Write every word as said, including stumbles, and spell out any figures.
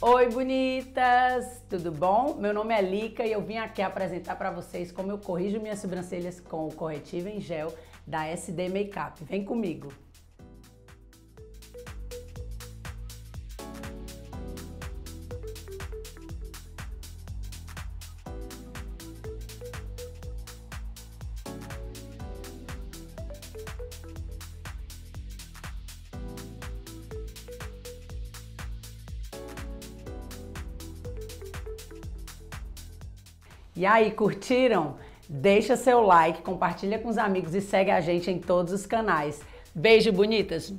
Oi bonitas, tudo bom? Meu nome é Lica e eu vim aqui apresentar para vocês como eu corrijo minhas sobrancelhas com o corretivo em gel da S D Makeup. Vem comigo! E aí, curtiram? Deixa seu like, compartilha com os amigos e segue a gente em todos os canais. Beijo, bonitas!